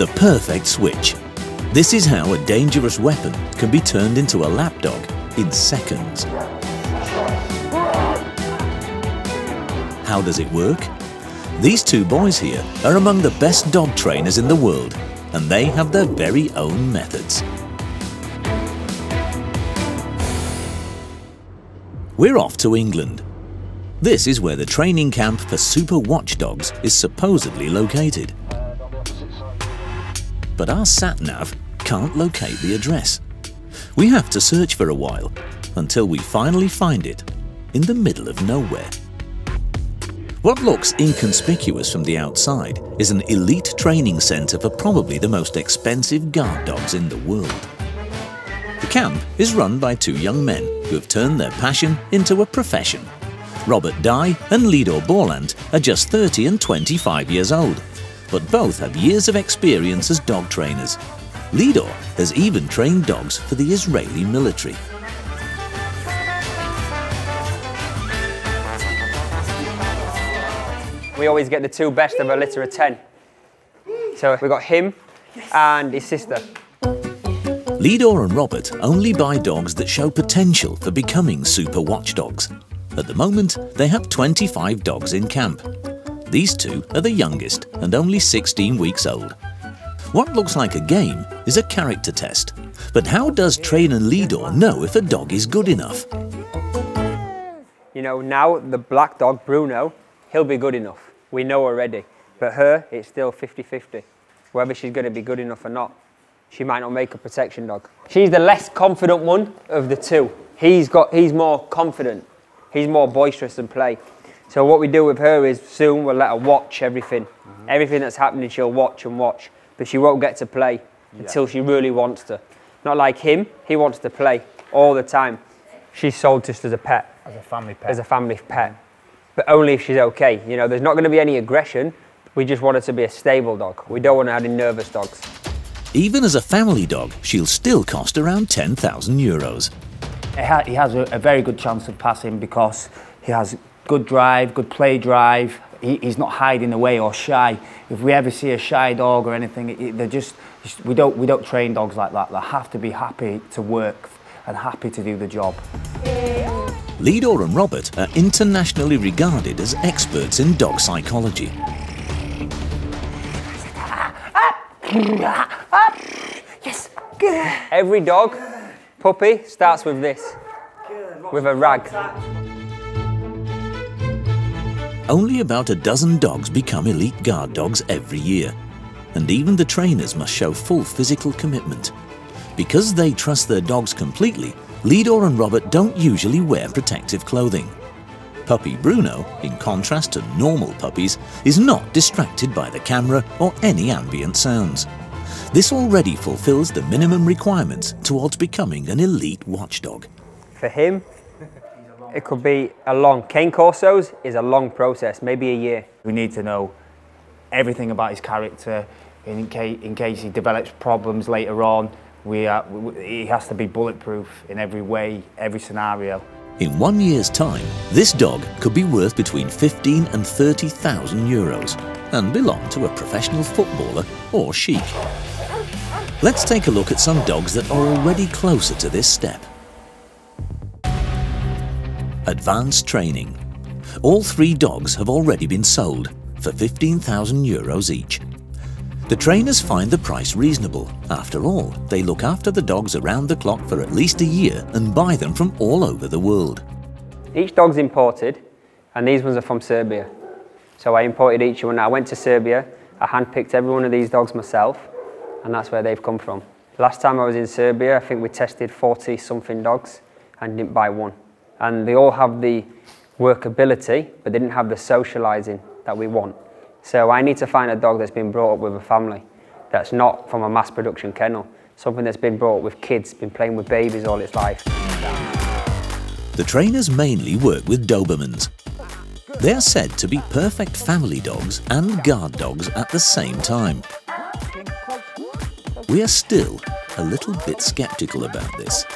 The perfect switch. This is how a dangerous weapon can be turned into a lapdog in seconds. How does it work? These two boys here are among the best dog trainers in the world, and they have their very own methods. We're off to England. This is where the training camp for Super Watch Dogs is supposedly located. But our sat-nav can't locate the address. We have to search for a while until we finally find it in the middle of nowhere. What looks inconspicuous from the outside is an elite training centre for probably the most expensive guard dogs in the world. The camp is run by two young men who have turned their passion into a profession. Robert Dye and Lidor Borland are just 30 and 25 years old, but both have years of experience as dog trainers. Lidor has even trained dogs for the Israeli military. We always get the two best of a litter of 10. So we got him and his sister. Lidor and Robert only buy dogs that show potential for becoming super watchdogs. At the moment, they have 25 dogs in camp. These two are the youngest and only 16 weeks old. What looks like a game is a character test. But how does trainer Lidor know if a dog is good enough? You know, now the black dog, Bruno, he'll be good enough. We know already, but her, it's still 50-50. Whether she's going to be good enough or not, she might not make a protection dog. She's the less confident one of the two. He's more confident. He's more boisterous and play. So what we do with her is soon we'll let her watch everything. Everything that's happening, she'll watch and watch, but she won't get to play until she really wants to. Not like him, he wants to play all the time. She's sold just as a pet. As a family pet. As a family pet. But only if she's okay. You know, there's not going to be any aggression. We just want her to be a stable dog. We don't want to have any nervous dogs. Even as a family dog, she'll still cost around €10,000. He has a very good chance of passing because he has good drive, good play drive. He's not hiding away or shy. If we ever see a shy dog or anything, they're just we don't train dogs like that. They have to be happy to work and happy to do the job. Lidor and Robert are internationally regarded as experts in dog psychology. Yes. Every dog, puppy, starts with this, with a rag. Only about a dozen dogs become elite guard dogs every year, and even the trainers must show full physical commitment. Because they trust their dogs completely, Lidor and Robert don't usually wear protective clothing. Puppy Bruno, in contrast to normal puppies, is not distracted by the camera or any ambient sounds. This already fulfills the minimum requirements towards becoming an elite watchdog. For him, it could be a long... Cane Corso's is a long process, maybe a year. We need to know everything about his character in case he develops problems later on. He has to be bulletproof in every way, every scenario. In 1 year's time, this dog could be worth between 15 and 30,000 euros and belong to a professional footballer or sheik. Let's take a look at some dogs that are already closer to this step. Advanced training. All three dogs have already been sold for 15,000 euros each. The trainers find the price reasonable. After all, they look after the dogs around the clock for at least a year and buy them from all over the world. Each dog's imported, and these ones are from Serbia. So I imported each one. I went to Serbia, I handpicked every one of these dogs myself, and that's where they've come from. Last time I was in Serbia, I think we tested 40-something dogs and didn't buy one. And they all have the workability, but they didn't have the socialising that we want. So I need to find a dog that's been brought up with a family, that's not from a mass production kennel, something that's been brought up with kids, been playing with babies all its life. The trainers mainly work with Dobermans. They're said to be perfect family dogs and guard dogs at the same time. We're still a little bit sceptical about this.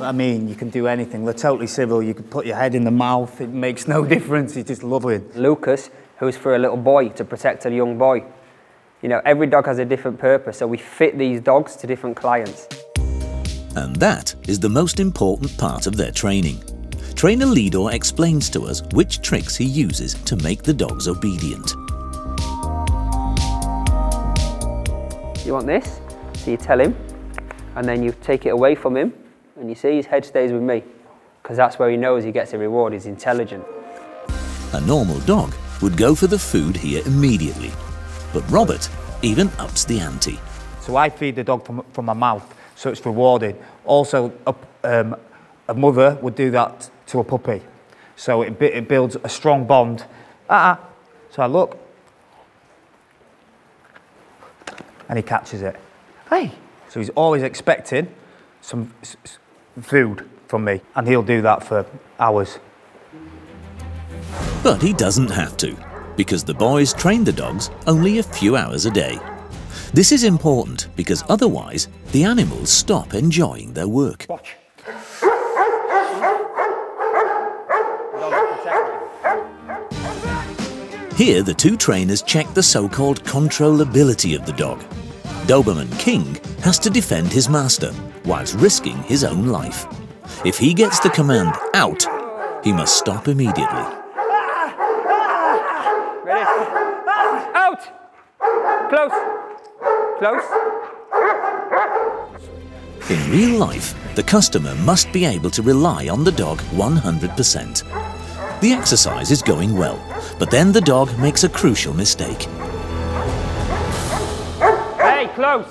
I mean, you can do anything. They're totally civil. You could put your head in the mouth. It makes no difference. It's just lovely. Lucas, who's for a little boy, to protect a young boy. You know, every dog has a different purpose, so we fit these dogs to different clients. And that is the most important part of their training. Trainer Lidor explains to us which tricks he uses to make the dogs obedient. You want this? So you tell him, and then you take it away from him, and you see his head stays with me, because that's where he knows he gets a reward, he's intelligent. A normal dog would go for the food here immediately, but Robert even ups the ante. So I feed the dog from my mouth, so it's rewarded. Also, a mother would do that to a puppy, so it builds a strong bond. So I look, and he catches it. Hey! So he's always expecting some food from me, and he'll do that for hours. But he doesn't have to, because the boys train the dogs only a few hours a day. This is important because otherwise the animals stop enjoying their work. Watch. Here the two trainers check the so-called controllability of the dog. Doberman King has to defend his master whilst risking his own life. If he gets the command out, he must stop immediately. Ready? Out! Close! Close! In real life, the customer must be able to rely on the dog 100%. The exercise is going well, but then the dog makes a crucial mistake. Hey, close!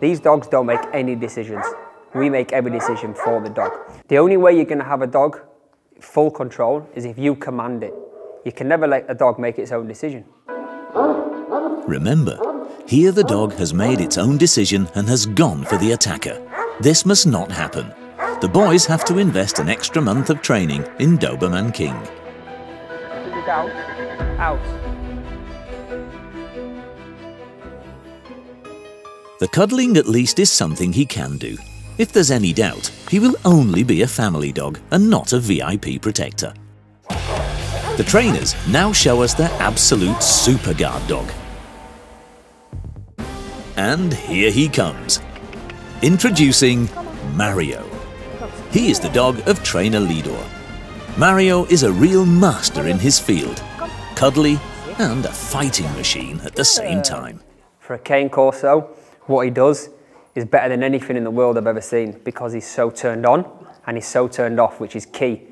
These dogs don't make any decisions. We make every decision for the dog. The only way you're going to have a dog full control is if you command it. You can never let a dog make its own decision. Remember, here the dog has made its own decision and has gone for the attacker. This must not happen. The boys have to invest an extra month of training in Doberman King. Out. Out. The cuddling at least is something he can do. If there's any doubt, he will only be a family dog and not a VIP protector. The trainers now show us their absolute super guard dog. And here he comes. Introducing Mario. He is the dog of trainer Lidor. Mario is a real master in his field, cuddly and a fighting machine at the same time. For a Cane Corso, what he does is better than anything in the world I've ever seen, because he's so turned on and he's so turned off, which is key.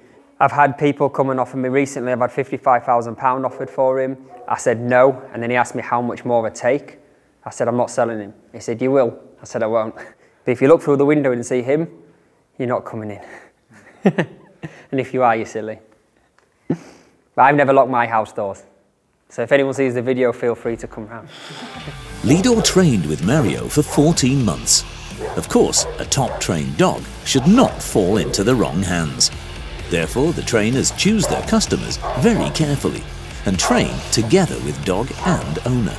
I've had people come and offer me recently, I've had £55,000 offered for him. I said no, and then he asked me how much more I take. I said, I'm not selling him. He said, you will. I said, I won't. But if you look through the window and see him, you're not coming in. And if you are, you're silly. But I've never locked my house doors. So if anyone sees the video, feel free to come round. Lidor trained with Mario for 14 months. Of course, a top-trained dog should not fall into the wrong hands. Therefore, the trainers choose their customers very carefully and train together with dog and owner.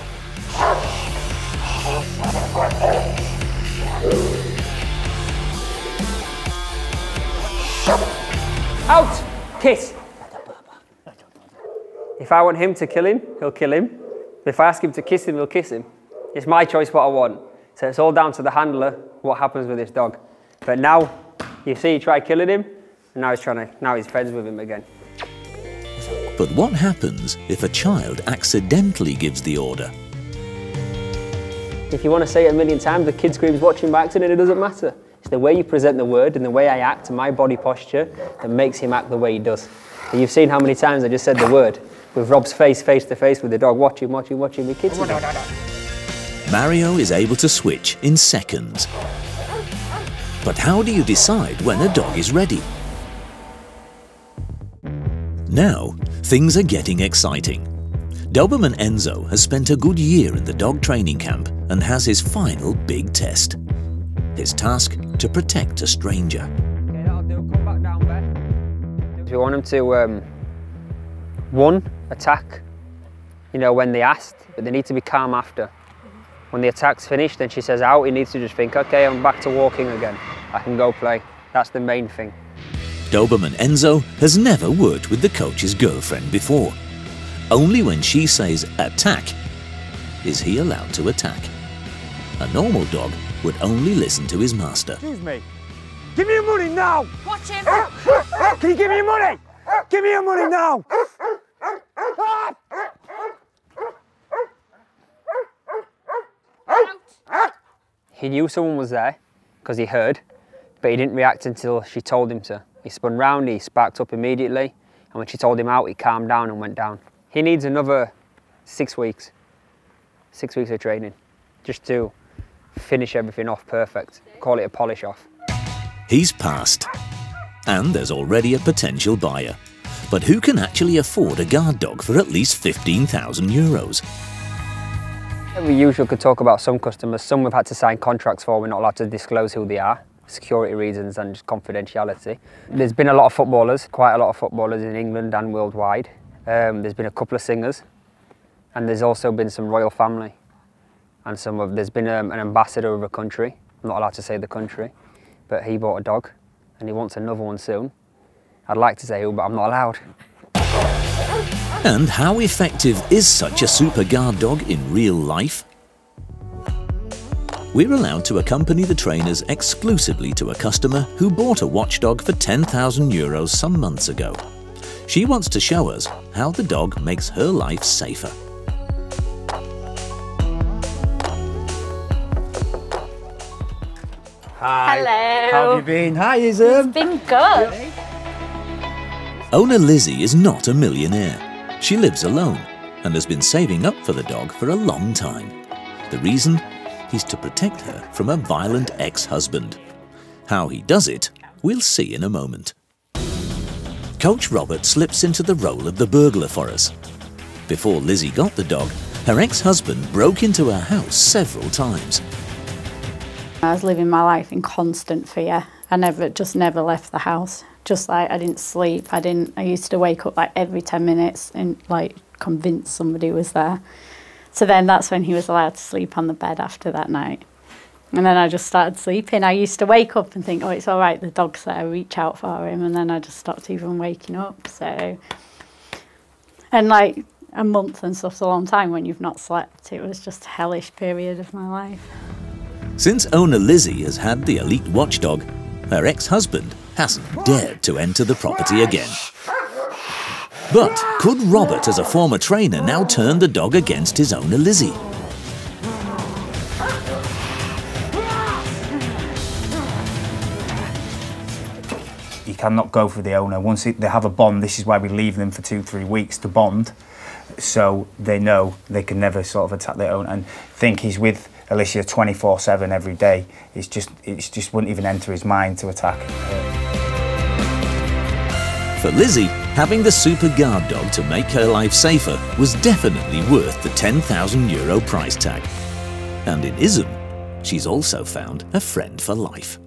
Out! Kiss! If I want him to kill him, he'll kill him. If I ask him to kiss him, he'll kiss him. It's my choice what I want. So it's all down to the handler what happens with this dog. But now, you see, he tried killing him, and now he's friends with him again. But what happens if a child accidentally gives the order? If you want to say it a million times, the kid screams watching by accident, it doesn't matter. It's the way you present the word and the way I act and my body posture that makes him act the way he does. And you've seen how many times I just said the word. With Rob's face to face with the dog, watching the kids. Mario is able to switch in seconds. But how do you decide when a dog is ready? Now, things are getting exciting. Doberman Enzo has spent a good year in the dog training camp and has his final big test. His task, to protect a stranger. Okay, that'll do. Come back down there. We want him to, one, attack, you know, when they asked, but they need to be calm after. When the attack's finished, then she says out, he needs to just think, okay, I'm back to walking again. I can go play. That's the main thing. Doberman Enzo has never worked with the coach's girlfriend before. Only when she says attack, is he allowed to attack. A normal dog would only listen to his master. Excuse me. Give me your money now! Watch him! Can you give me your money? Give me your money now! He knew someone was there, because he heard, but he didn't react until she told him to. He spun round, he sparked up immediately, and when she told him out, he calmed down and went down. He needs another 6 weeks. 6 weeks of training, just to finish everything off perfect. Call it a polish off. He's passed, and there's already a potential buyer. But who can actually afford a guard dog for at least €15,000? We usually could talk about some customers. Some we've had to sign contracts for. We're not allowed to disclose who they are, security reasons and just confidentiality. There's been a lot of footballers, quite a lot of footballers in England and worldwide. There's been a couple of singers, and there's also been some royal family, and there's been an ambassador of a country. I'm not allowed to say the country, but he bought a dog, and he wants another one soon. I'd like to say who, but I'm not allowed. And how effective is such a super guard dog in real life? We're allowed to accompany the trainers exclusively to a customer who bought a watchdog for €10,000 some months ago. She wants to show us how the dog makes her life safer. Hi. Hello. How have you been? Hi, Izzy. It's been good. Owner Lizzie is not a millionaire. She lives alone and has been saving up for the dog for a long time. The reason is to protect her from a violent ex-husband. How he does it, we'll see in a moment. Coach Robert slips into the role of the burglar for us. Before Lizzie got the dog, her ex-husband broke into her house several times. I was living my life in constant fear. I just never left the house. Just like I didn't sleep, I used to wake up like every 10 minutes and like convince somebody was there. So then that's when he was allowed to sleep on the bed after that night. And then I just started sleeping. I used to wake up and think, oh, it's all right, the dog's there, reach out for him. And then I just stopped even waking up, so. And like a month and stuff's a long time when you've not slept. It was just a hellish period of my life. Since owner Lizzie has had the elite watchdog, her ex-husband hasn't dared to enter the property again. But could Robert, as a former trainer, now turn the dog against his owner Lizzie? You cannot go for the owner. Once they have a bond, this is why we leave them for 2-3 weeks to bond, so they know they can never sort of attack their owner and think he's with Alicia 24/7 every day. It just wouldn't even enter his mind to attack. For Lizzie, having the super guard dog to make her life safer was definitely worth the €10,000 price tag. And in ISM, she's also found a friend for life.